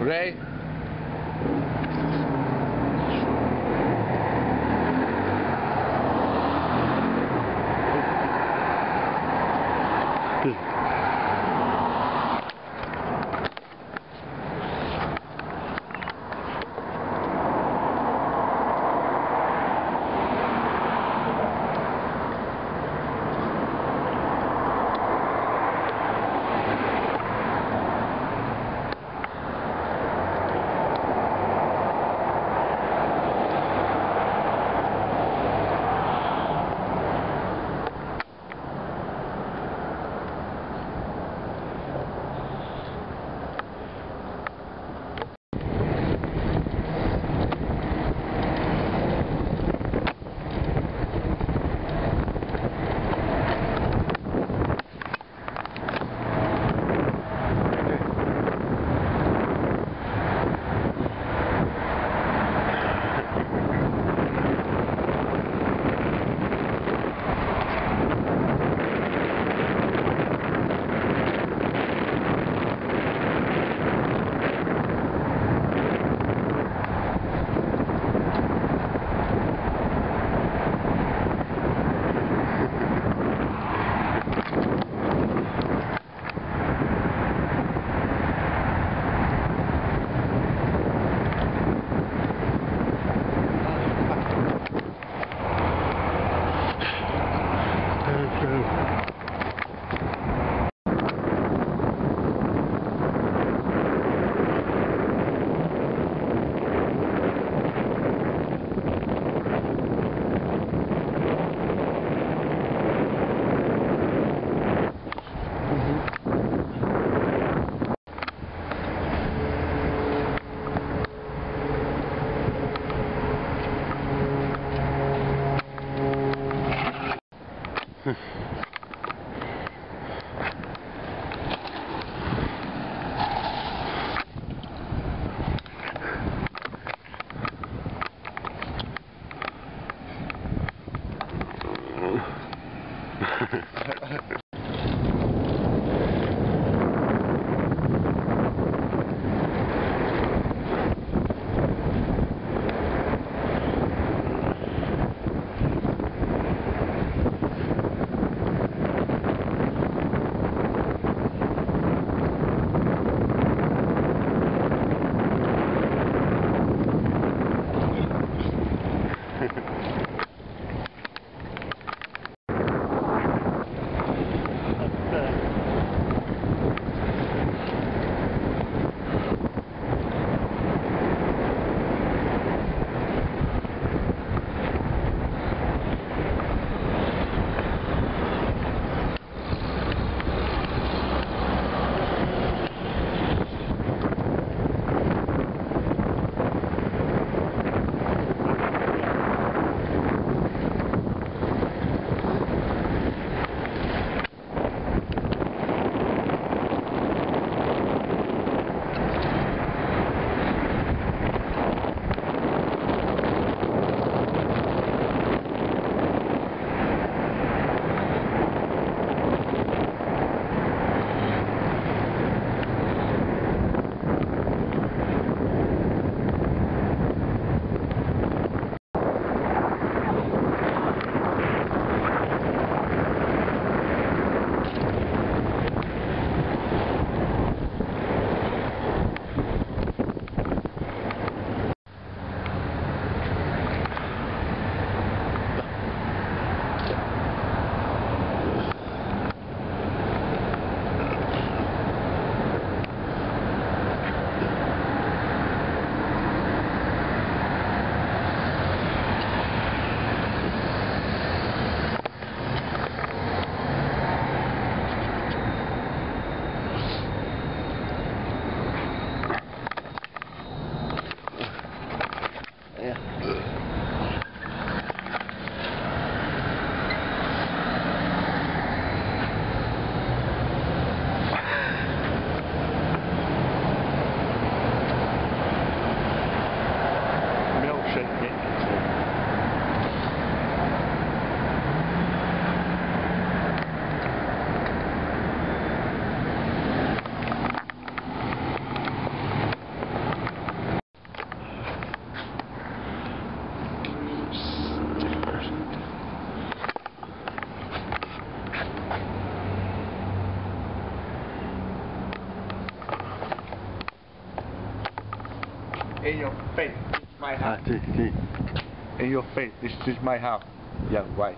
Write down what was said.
Ray. in your face, this is my house. In your face, this is my house. Yeah, why?